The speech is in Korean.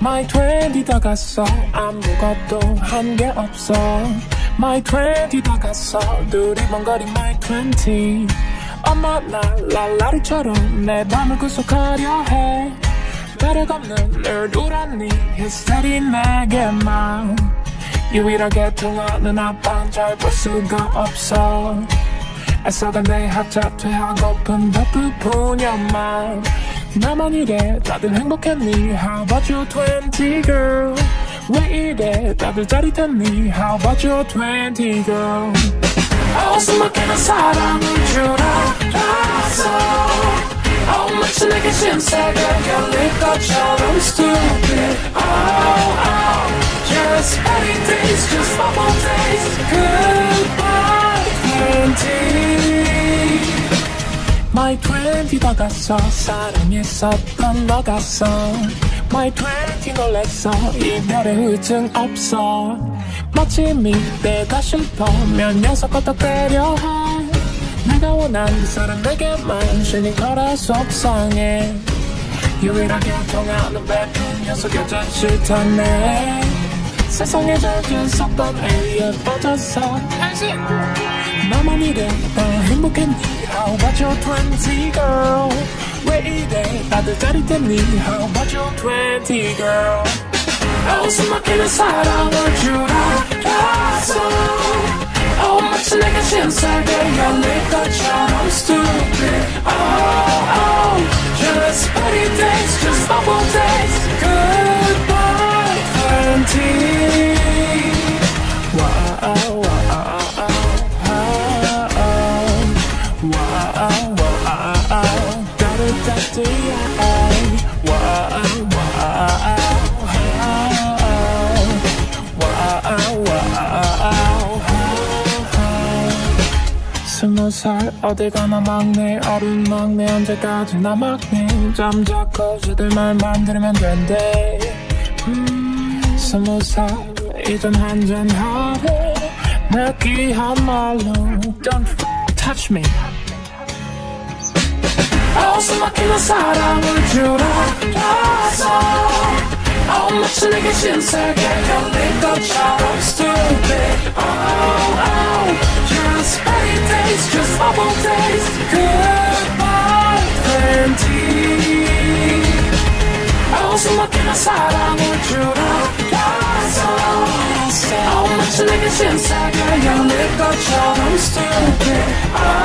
My 트렌디 다가서 아무것도 한 게 없어. My 트렌디 다가서 두리번거린 my 트렌디. 엄마 나 랄라리처럼 내 밤을 구속하려 해. 매력 없는 늘 우란니 히스테리 내게만 유일하게 통하는 아빠는 잘 볼 수가 없어. 애써간 내 하차 퇴하고픈 바쁜 부녀만 나만 이래 다들 행복했니? How about your 20 girl? 왜 이래 다들 짜릿했니? How about your 20 girl? 어서 막히는 사랑인 줄 알았어. 마치 내게 신세계 열릴 것처럼 stupid. Oh, just petty days, just bubble days. Goodbye 20. My 20 다가서 사랑했었던 너 같소. My 20 놀랬어 이별의 후유증 없어. 마침 이때가 싶으면 녀석 끄떡대려 해. 내가 원한 그 사람 내게만 신인 거라 속상해. 유일하게 통하는 베푼 녀석 여자 싫다네. 세상에 적은 썼던 애에 빠져서 다시 나만 이래 더 행복했니? How about your 20 girl? 왜 이래 다들 짜릿했니? How about your 20 girl? 웃음 막히는 사랑을 줄 알았어. 마치 내게 신세계 열릴 것처럼 stupid. Just petty days, just bubble days. Goodbye 20. Wow, wow. 스무살 어딜 가나 막내 어른 막내 언제까지나 막내 잠자코 저들 말만 들으면 된대. 스무살 이전 한잔 하래 내 귀한 말로 Don't touch me. 어서 막히는 사랑을 줄 알았어. 마치 내게 신세계 열릴 것처럼 stupid. Just petty days, just bubble days. Goodbye 20. 어서 막히는 사랑을 줄 알았어. 마치 내게 신세계 열릴 것처럼 stupid.